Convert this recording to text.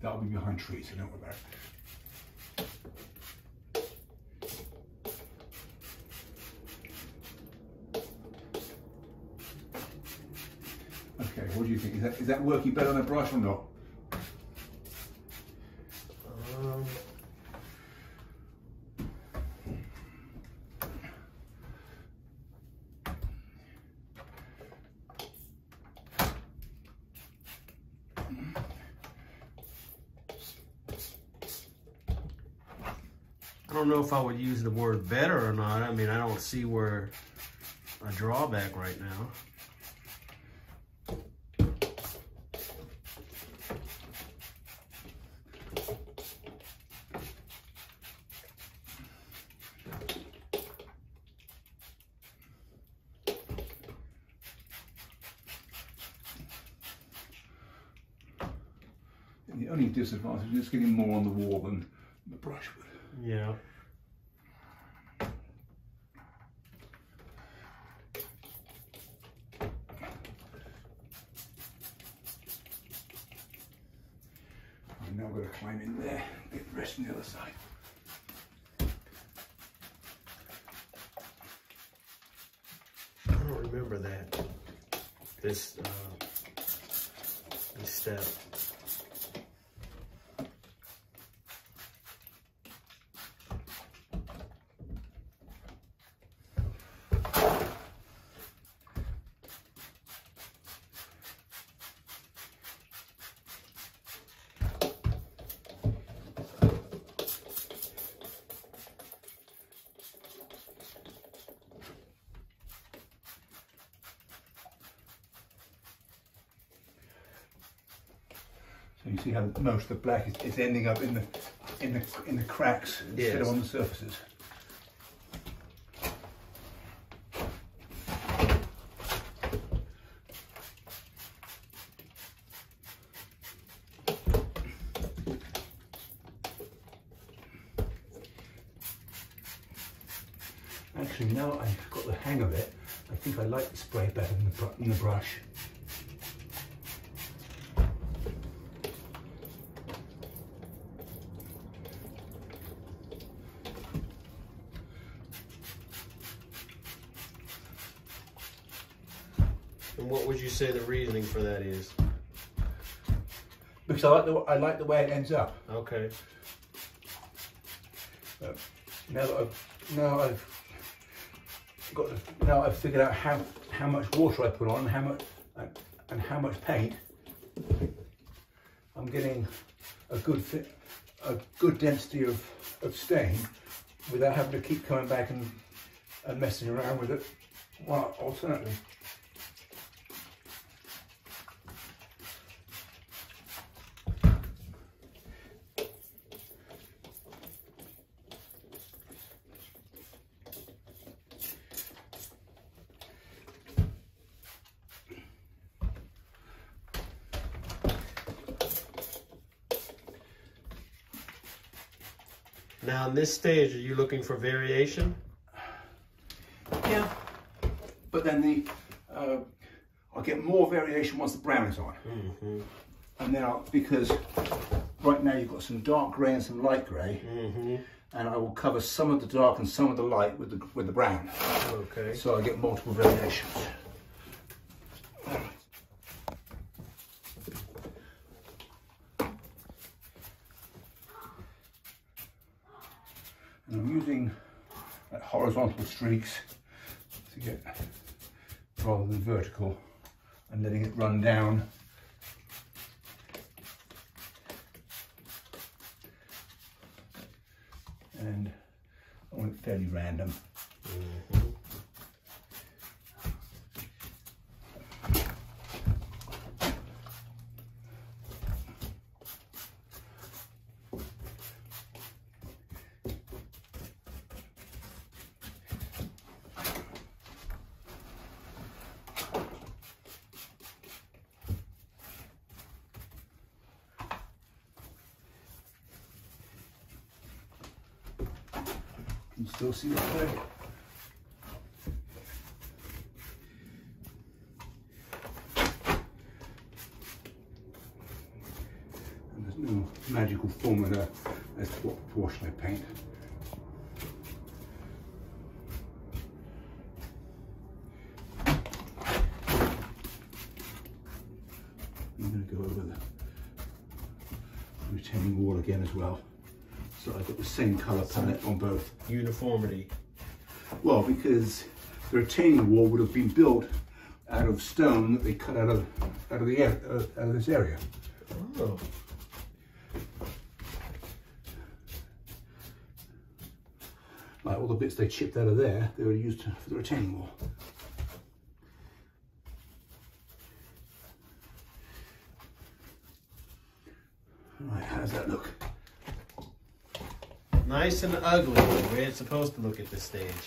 That'll be behind trees, so don't worry about it. Okay, what do you think? Is that working better on a brush or not? I don't know if I would use the word better or not. I mean, I don't see where a drawback right now. And the only disadvantage is getting more on the wall than the brush would. Yeah. I'm now going to climb in there, get the rest on the other side. I don't remember that. This step. So you see how most of the black is ending up in the cracks instead of on the surfaces. Actually, now I've got the hang of it, I think I like the spray better than the brush. And what would you say the reasoning for that is? Because I like the way it ends up. Okay. Now I've figured out how much water I put on, and how much paint. I'm getting a good density of stain without having to keep coming back and messing around with it. Well, alternately. Now, in this stage, are you looking for variation? Yeah, but then I'll get more variation once the brown is on. Mm-hmm. And then because right now you've got some dark grey and some light grey, mm-hmm. and I will cover some of the dark and some of the light with the brown. Okay. So I'll get multiple variations. And I'm using like, horizontal streaks to get rather than vertical and letting it run down. And I want it fairly random. Mm-hmm. You can still see it there. And there's no as to what proportion I paint. I'm going to go over the retaining wall again as well, so I've got the same colour palette on both. Uniformity. Well, because the retaining wall would have been built out of stone that they cut out of this area. Oh. Like all the bits they chipped out of there, they were used for the retaining wall. Right, how does that look? Nice and ugly, the way it's supposed to look at this stage.